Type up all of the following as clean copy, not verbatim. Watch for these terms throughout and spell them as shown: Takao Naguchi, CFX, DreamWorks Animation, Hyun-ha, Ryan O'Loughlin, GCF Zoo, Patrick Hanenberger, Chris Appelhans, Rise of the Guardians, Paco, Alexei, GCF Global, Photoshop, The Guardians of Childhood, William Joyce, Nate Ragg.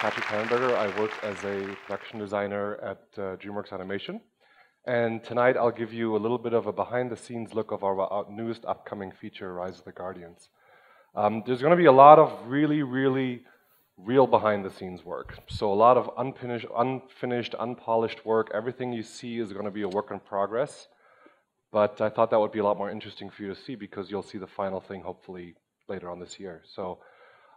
Patrick Hanenberger. I work as a production designer at DreamWorks Animation. And tonight I'll give you a little bit of a behind-the-scenes look of our newest upcoming feature, Rise of the Guardians. There's going to be a lot of really, really real behind-the-scenes work. So a lot of unfinished, unpolished work. Everything you see is going to be a work in progress. But I thought that would be a lot more interesting for you to see because you'll see the final thing hopefully later on this year. So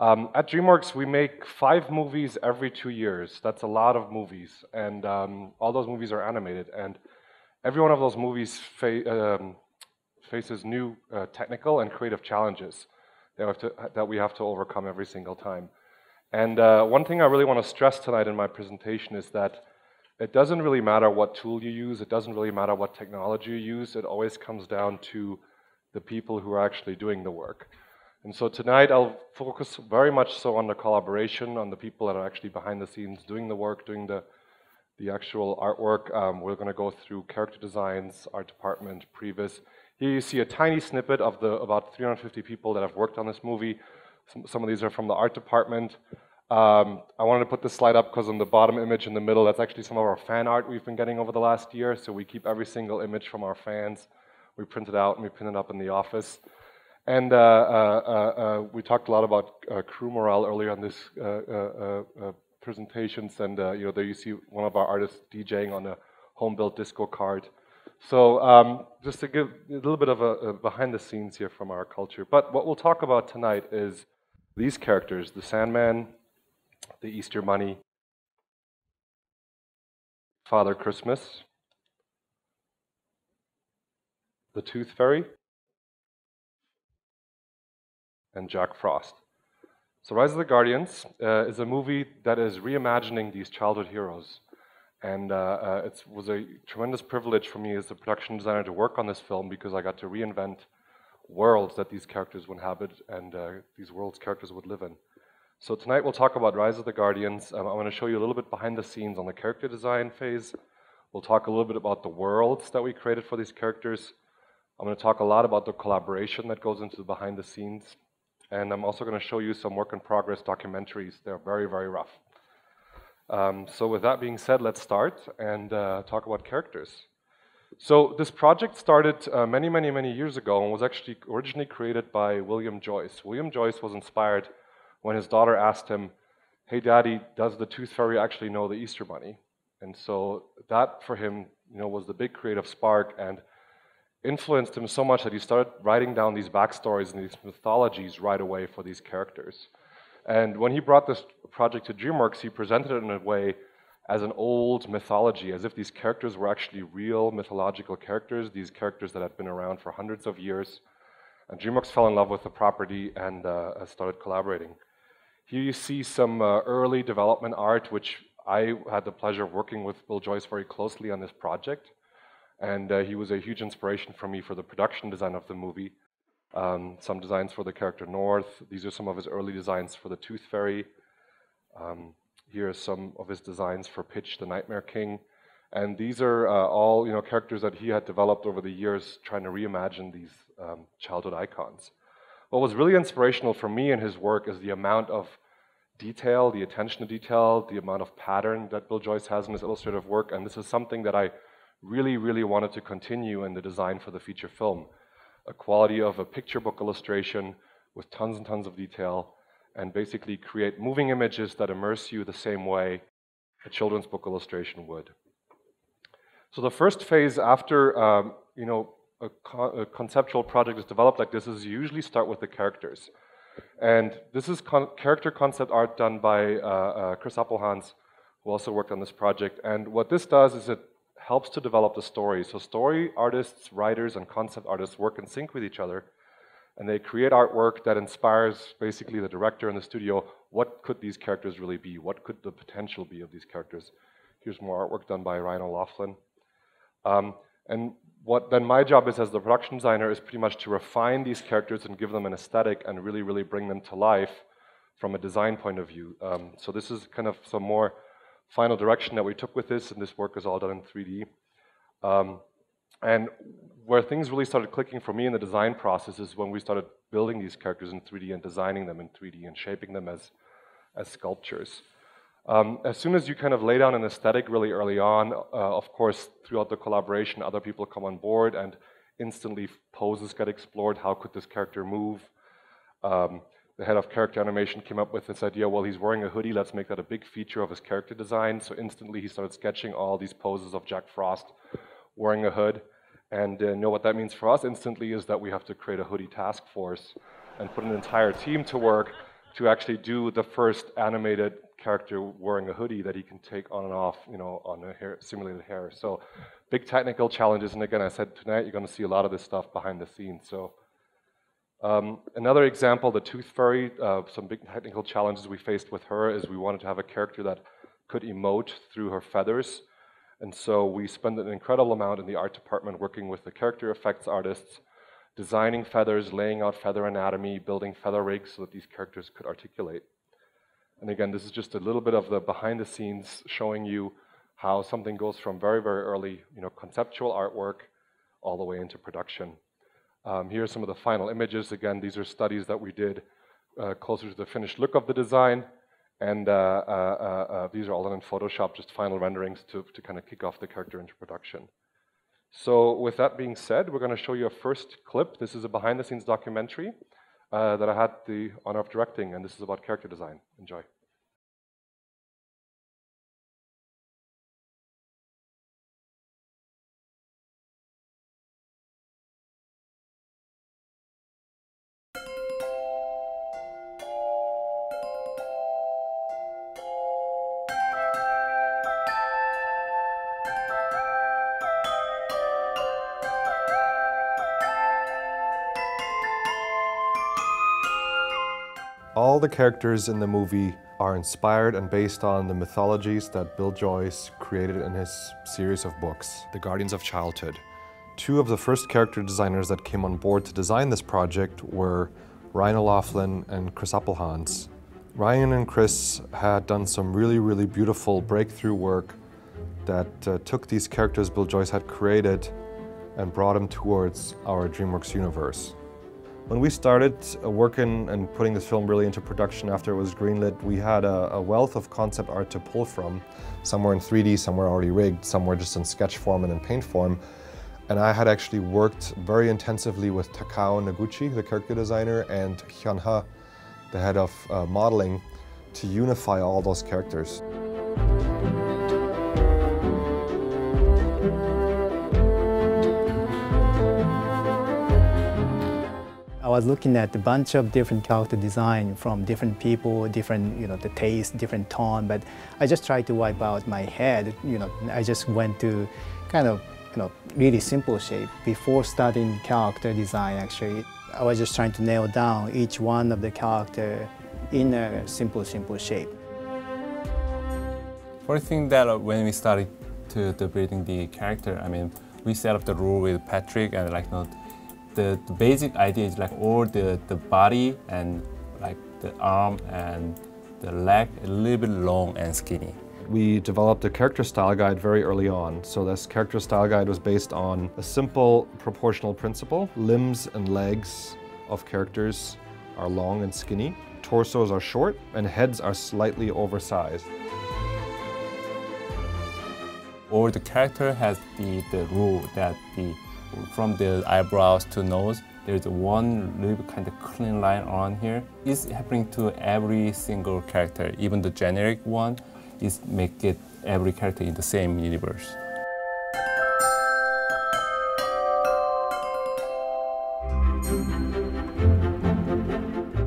at DreamWorks, we make 5 movies every 2 years. That's a lot of movies. And all those movies are animated. And every one of those movies faces new technical and creative challenges that we have to overcome every single time. And one thing I really want to stress tonight in my presentation is that it doesn't really matter what tool you use. It doesn't really matter what technology you use. It always comes down to the people who are actually doing the work. And so tonight I'll focus very much so on the collaboration, on the people that are actually behind the scenes doing the work, doing the actual artwork. We're going to go through character designs, art department, previs. Here you see a tiny snippet of the about 350 people that have worked on this movie. Some of these are from the art department. I wanted to put this slide up because on the bottom image in the middle, that's actually some of our fan art we've been getting over the last year. So we keep every single image from our fans. We print it out and we pin it up in the office. And we talked a lot about crew morale earlier on this presentations. And you know, there you see one of our artists DJing on a home-built disco card. So just to give a little bit of a behind the scenes here from our culture. But what we'll talk about tonight is these characters, the Sandman, the Easter Bunny, Father Christmas, the Tooth Fairy, and Jack Frost. So Rise of the Guardians is a movie that is reimagining these childhood heroes. And it was a tremendous privilege for me as a production designer to work on this film because I got to reinvent worlds that these characters would inhabit and these worlds characters would live in. So tonight we'll talk about Rise of the Guardians. I'm going to show you a little bit behind the scenes on the character design phase. We'll talk a little bit about the worlds that we created for these characters. I'm going to talk a lot about the collaboration that goes into the behind the scenes. And I'm also going to show you some work in progress documentaries. They're very, very rough. So with that being said, let's start and talk about characters. So this project started many, many, many years ago and was actually originally created by William Joyce. William Joyce was inspired when his daughter asked him, "Hey Daddy, does the Tooth Fairy actually know the Easter Bunny?" And so that for him, you know, was the big creative spark and influenced him so much that he started writing down these backstories and these mythologies right away for these characters. And when he brought this project to DreamWorks, he presented it in a way as an old mythology, as if these characters were actually real mythological characters, these characters that had been around for hundreds of years. And DreamWorks fell in love with the property and started collaborating. Here you see some early development art, which I had the pleasure of working with Bill Joyce very closely on this project. And he was a huge inspiration for me for the production design of the movie. Some designs for the character North. These are some of his early designs for the Tooth Fairy. Here are some of his designs for Pitch, the Nightmare King. And these are all, you know, characters that he had developed over the years trying to reimagine these childhood icons. What was really inspirational for me in his work is the amount of detail, the attention to detail, the amount of pattern that Bill Joyce has in his illustrative work. And this is something that I really, really wanted to continue in the design for the feature film. A quality of a picture book illustration with tons and tons of detail, and basically create moving images that immerse you the same way a children's book illustration would. So the first phase after you know, a conceptual project is developed like this is you usually start with the characters. And this is character concept art done by Chris Appelhans, who also worked on this project. And what this does is it helps to develop the story. So story artists, writers, and concept artists work in sync with each other, and they create artwork that inspires basically the director in the studio. What could these characters really be? What could the potential be of these characters? Here's more artwork done by Ryan O'Loughlin. And what then my job is as the production designer is pretty much to refine these characters and give them an aesthetic and really, really bring them to life from a design point of view. So this is kind of some more final direction that we took with this, and this work is all done in 3D. And where things really started clicking for me in the design process is when we started building these characters in 3D and designing them in 3D and shaping them as sculptures. As soon as you kind of lay down an aesthetic really early on, of course, throughout the collaboration, other people come on board and instantly poses get explored. How could this character move? The head of character animation came up with this idea, well, he's wearing a hoodie, let's make that a big feature of his character design. So instantly he started sketching all these poses of Jack Frost wearing a hood. And you know what that means for us instantly is that we have to create a hoodie task force and put an entire team to work to actually do the first animated character wearing a hoodie that he can take on and off, you know, on a hair, simulated hair. So big technical challenges. And again, I said tonight, you're going to see a lot of this stuff behind the scenes. So another example, the Tooth Fairy, some big technical challenges we faced with her is we wanted to have a character that could emote through her feathers. And so we spent an incredible amount in the art department working with the character effects artists, designing feathers, laying out feather anatomy, building feather rigs so that these characters could articulate. And again, this is just a little bit of the behind the scenes showing you how something goes from very, very early, you know, conceptual artwork all the way into production. Here are some of the final images. Again, these are studies that we did closer to the finished look of the design. And these are all done in Photoshop, just final renderings to kind of kick off the character into production. So with that being said, we're going to show you a first clip. This is a behind the scenes documentary that I had the honor of directing, and this is about character design. Enjoy. All the characters in the movie are inspired and based on the mythologies that Bill Joyce created in his series of books, The Guardians of Childhood. Two of the first character designers that came on board to design this project were Ryan O'Loughlin and Chris Appelhans. Ryan and Chris had done some really, really beautiful breakthrough work that took these characters Bill Joyce had created and brought them towards our DreamWorks universe. When we started working and putting this film really into production after it was greenlit, we had a wealth of concept art to pull from. Some were in 3D, some were already rigged, some were just in sketch form and in paint form. And I had actually worked very intensively with Takao Naguchi, the character designer, and Hyun-ha, the head of modeling, to unify all those characters. I was looking at a bunch of different character design from different people, different, you know, the taste, different tone, but I just tried to wipe out my head, you know, I just went to kind of, you know, really simple shape. Before starting character design, actually, I was just trying to nail down each one of the character in a simple shape. First thing that when we started to building the character, I mean, we set up the rule with Patrick and like, not. The basic idea is like all the body and like the arm and the leg a little bit long and skinny. We developed a character style guide very early on. So this character style guide was based on a simple proportional principle. Limbs and legs of characters are long and skinny. Torsos are short and heads are slightly oversized. All the character has the rule that the from the eyebrows to nose, there's one little kind of clean line on here. It's happening to every single character. Even the generic one is make it every character in the same universe.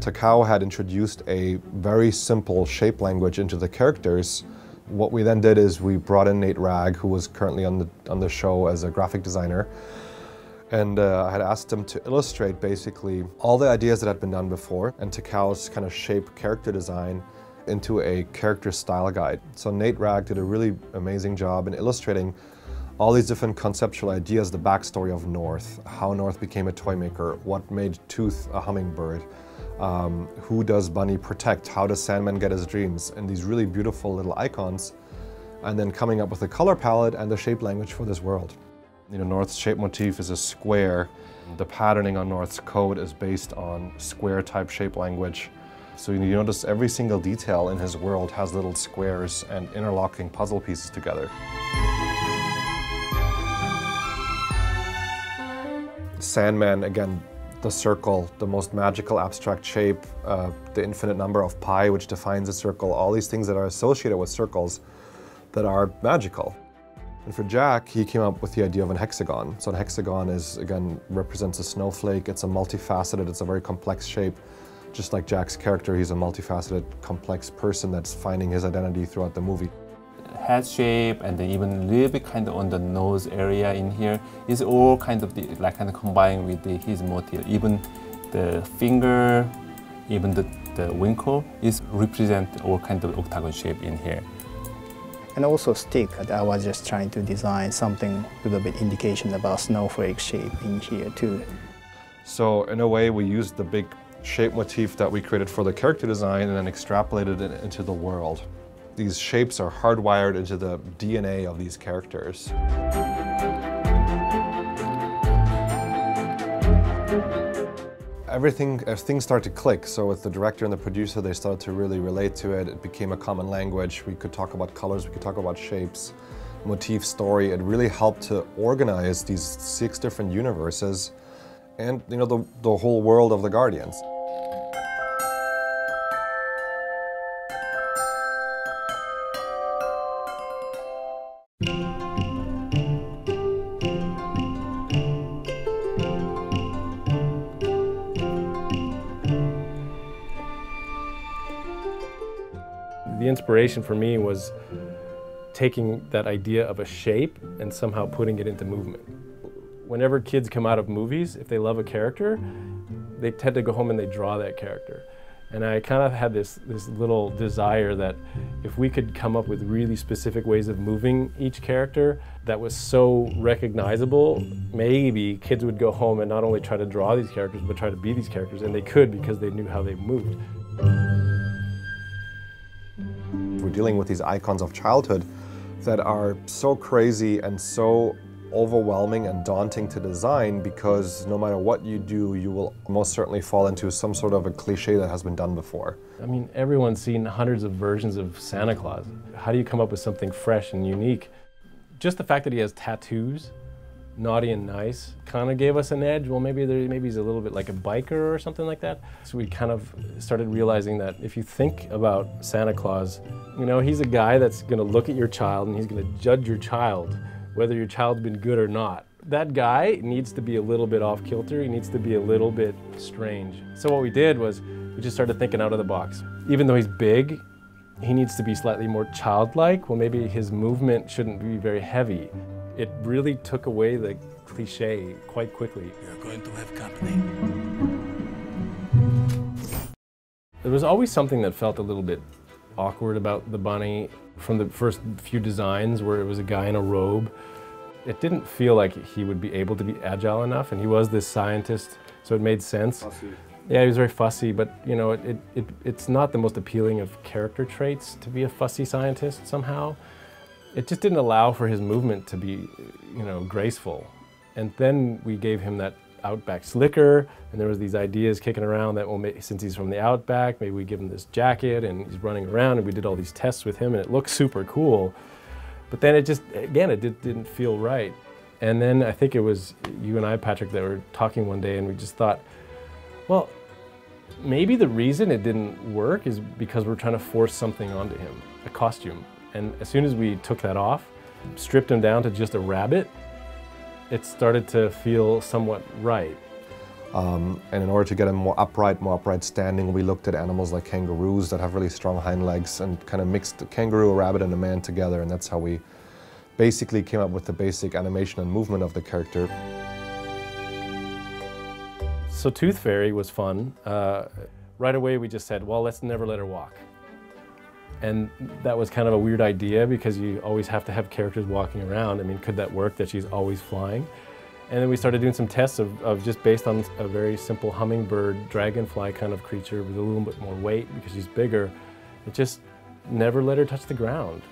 Takao had introduced a very simple shape language into the characters. What we then did is we brought in Nate Ragg, who was currently on the show as a graphic designer. And I had asked him to illustrate basically all the ideas that had been done before and Takao's kind of shape character design into a character style guide. So Nate Ragg did a really amazing job in illustrating all these different conceptual ideas, the backstory of North, how North became a toy maker, what made Tooth a hummingbird, who does Bunny protect, how does Sandman get his dreams, and these really beautiful little icons, and then coming up with the color palette and the shape language for this world. You know, North's shape motif is a square. The patterning on North's coat is based on square type shape language. So you notice every single detail in his world has little squares and interlocking puzzle pieces together. Sandman, again, the circle, the most magical abstract shape, the infinite number of pi, which defines a circle, all these things that are associated with circles that are magical. And for Jack, he came up with the idea of an hexagon. So an hexagon is, again, represents a snowflake. It's a multifaceted, it's a very complex shape. Just like Jack's character, he's a multifaceted, complex person that's finding his identity throughout the movie. Head shape and then even a little bit kind of on the nose area in here is all kind of the, like kind of combined with the, his motif. Even the finger, even the winkle is represent all kind of octagon shape in here. And also stick, I was just trying to design something with a bit indication about snowflake shape in here too. So in a way we used the big shape motif that we created for the character design and then extrapolated it into the world. These shapes are hardwired into the DNA of these characters. Everything, as things start to click, so with the director and the producer, they started to really relate to it. It became a common language. We could talk about colors, we could talk about shapes, motif, story. It really helped to organize these 6 different universes and, you know, the whole world of the Guardians. The inspiration for me was taking that idea of a shape and somehow putting it into movement. Whenever kids come out of movies, if they love a character, they tend to go home and they draw that character. And I kind of had this little desire that if we could come up with really specific ways of moving each character that was so recognizable, maybe kids would go home and not only try to draw these characters, but try to be these characters, and they could because they knew how they moved. We're dealing with these icons of childhood that are so crazy and so overwhelming and daunting to design because no matter what you do, you will most certainly fall into some sort of a cliche that has been done before. I mean, everyone's seen hundreds of versions of Santa Claus. How do you come up with something fresh and unique? Just the fact that he has tattoos, naughty and nice, kind of gave us an edge. Well, maybe he's a little bit like a biker or something like that. So we kind of started realizing that if you think about Santa Claus, you know, he's a guy that's going to look at your child and he's going to judge your child, whether your child's been good or not. That guy needs to be a little bit off kilter. He needs to be a little bit strange. So what we did was we just started thinking out of the box. Even though he's big, he needs to be slightly more childlike. Well, maybe his movement shouldn't be very heavy. It really took away the cliche quite quickly. You're going to have company. There was always something that felt a little bit awkward about the bunny from the first few designs where it was a guy in a robe. It didn't feel like he would be able to be agile enough, and he was this scientist, so it made sense. Fussy. Yeah, he was very fussy, but you know, it's not the most appealing of character traits to be a fussy scientist somehow. It just didn't allow for his movement to be, you know, graceful. And then we gave him that outback slicker, and there was these ideas kicking around that, well, since he's from the outback, maybe we give him this jacket and he's running around, and we did all these tests with him and it looked super cool. But then it just, again, it didn't feel right. And then I think it was you and I, Patrick, that were talking one day, and we just thought, well, maybe the reason it didn't work is because we're trying to force something onto him, a costume. And as soon as we took that off, stripped him down to just a rabbit, it started to feel somewhat right. And in order to get him more upright standing, we looked at animals like kangaroos that have really strong hind legs and kind of mixed a kangaroo, a rabbit, and a man together. And that's how we basically came up with the basic animation and movement of the character. So Tooth Fairy was fun. Right away we just said, well, let's never let her walk. And that was kind of a weird idea because you always have to have characters walking around. I mean, could that work that she's always flying? And then we started doing some tests of just based on a very simple hummingbird, dragonfly kind of creature with a little bit more weight because she's bigger. It just never let her touch the ground.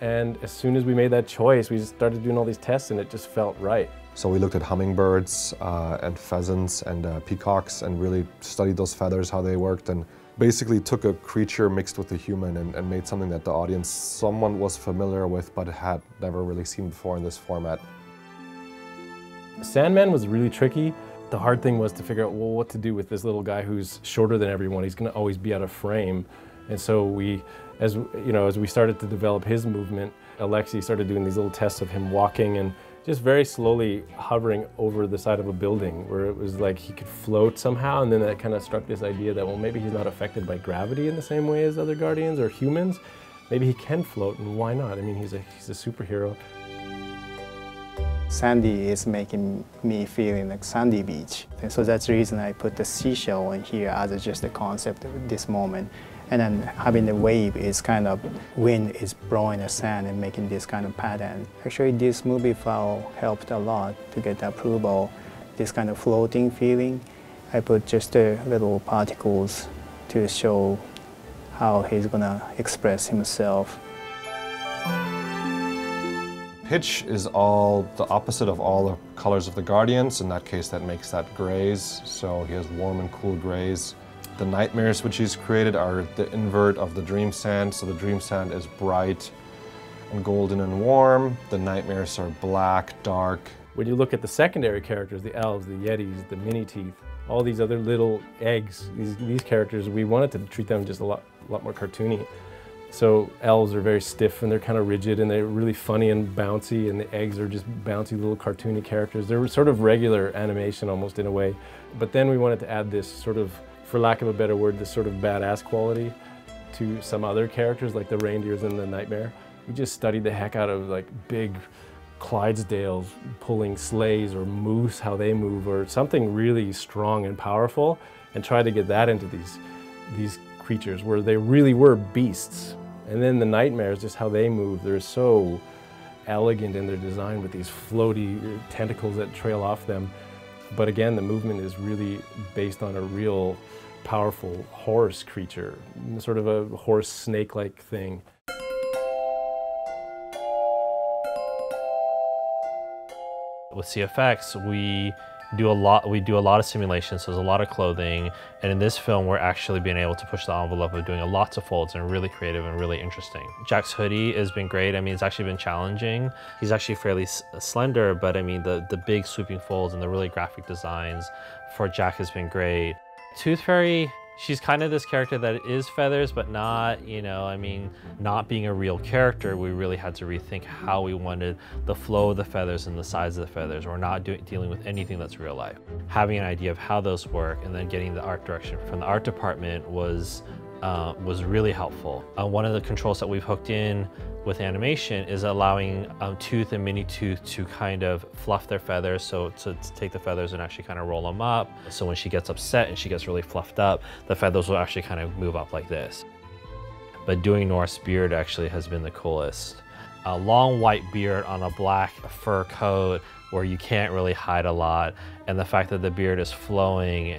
And as soon as we made that choice, we just started doing all these tests and it just felt right. So we looked at hummingbirds and pheasants and peacocks and really studied those feathers, how they worked, and basically took a creature mixed with a human and made something that the audience, someone was familiar with but had never really seen before in this format. Sandman was really tricky. The hard thing was to figure out, well, what to do with this little guy who's shorter than everyone. He's going to always be out of frame. And so we, as we started to develop his movement, Alexei started doing these little tests of him walking and just very slowly hovering over the side of a building, where it was like he could float somehow. And then that kind of struck this idea that, well, maybe he's not affected by gravity in the same way as other guardians or humans. Maybe he can float, and why not? I mean, he's a superhero. Sandy is making me feeling like sandy beach. And so that's the reason I put the seashell in here as just a concept of this moment. And then having the wave is kind of, wind is blowing the sand and making this kind of pattern. Actually, this movie file helped a lot to get approval, this kind of floating feeling. I put just the little particles to show how he's gonna express himself. Pitch is all the opposite of all the colors of the Guardians. In that case, that makes that grays, so he has warm and cool grays. The nightmares which he's created are the invert of the dream sand, so the dream sand is bright and golden and warm. The nightmares are black, dark. When you look at the secondary characters, the elves, the yetis, the mini-teeth, all these other little eggs, these characters, we wanted to treat them just a lot more cartoony. So elves are very stiff and they're kind of rigid and they're really funny and bouncy, and the eggs are just bouncy little cartoony characters. They're sort of regular animation almost in a way. But then we wanted to add this sort of, for lack of a better word, this sort of badass quality to some other characters like the reindeers and the nightmare. We just studied the heck out of like big Clydesdales pulling sleighs, or moose, how they move, or something really strong and powerful, and tried to get that into these creatures where they really were beasts. And then the nightmares, just how they move, they're so elegant in their design with these floaty tentacles that trail off them. But again, the movement is really based on a real powerful horse creature, sort of a horse snake-like thing. With CFX, we do a lot of simulations, so there's a lot of clothing, and in this film we're actually being able to push the envelope of doing lots of folds and really creative and really interesting. Jack's hoodie has been great. I mean, it's actually been challenging. He's actually fairly slender, but I mean the big sweeping folds and the really graphic designs for Jack has been great. Tooth Fairy, she's kind of this character that is feathers, but not, I mean, not being a real character, we really had to rethink how we wanted the flow of the feathers and the size of the feathers. We're not dealing with anything that's real life. Having an idea of how those work and then getting the art direction from the art department was really helpful. One of the controls that we've hooked in with animation is allowing Tooth and Mini-Tooth to kind of fluff their feathers, so to take the feathers and actually kind of roll them up. So when she gets upset and she gets really fluffed up, the feathers will actually kind of move up like this. But doing Nora's beard actually has been the coolest. A long white beard on a black fur coat where you can't really hide a lot, and the fact that the beard is flowing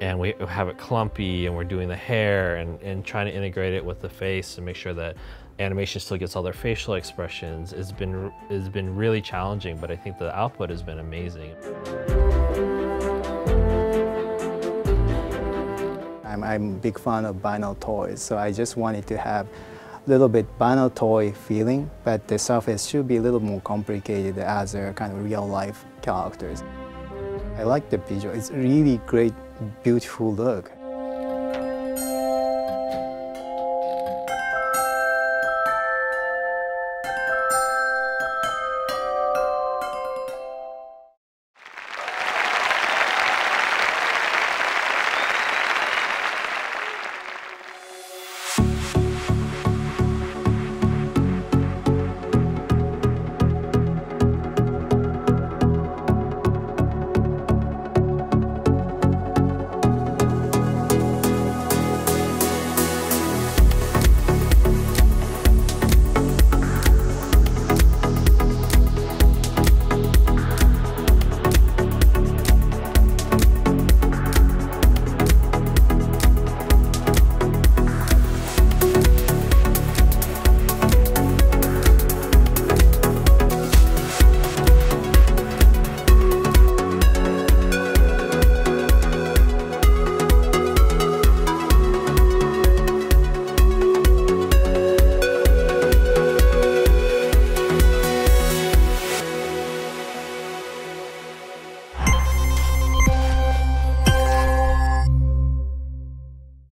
and we have it clumpy, and we're doing the hair and trying to integrate it with the face and make sure that animation still gets all their facial expressions. It's been really challenging, but I think the output has been amazing. I'm a big fan of vinyl toys, so I just wanted to have a little bit vinyl toy feeling, but the surface should be a little more complicated as a kind of real life characters. I like the visual, it's really great, beautiful look.